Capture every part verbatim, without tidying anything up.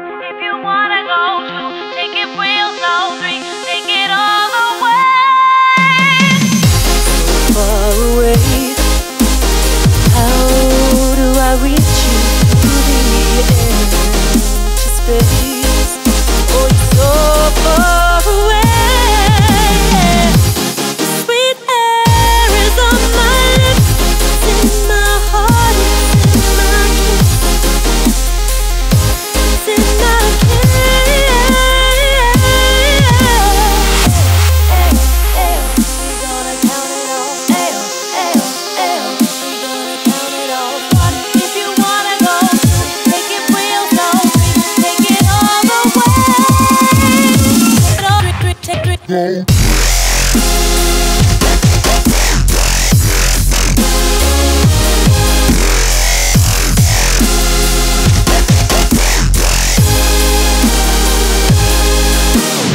on if you wanna go to. Take it real slow, three, take it all away. Far away, how do I reach you through the empty space? Go. Go.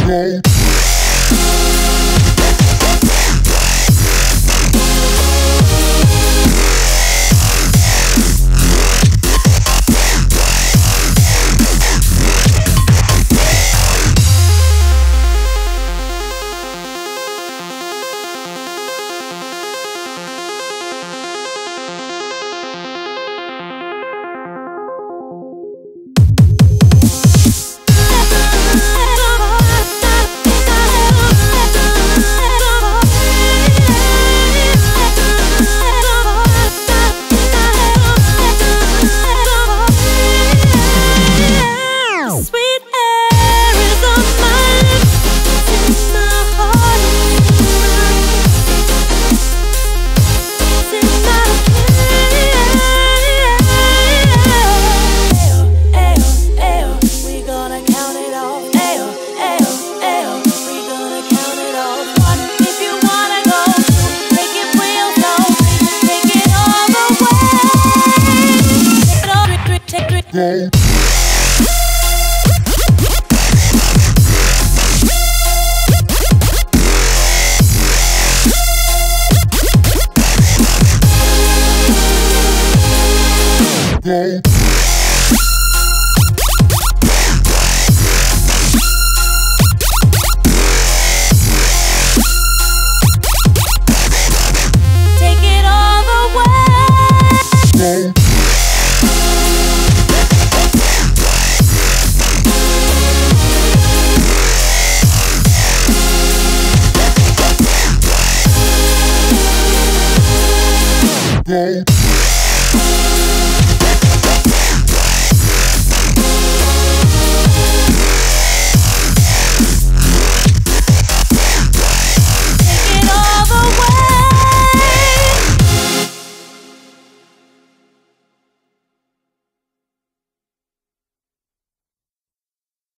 Go. Go. Take it all away. Go. Go.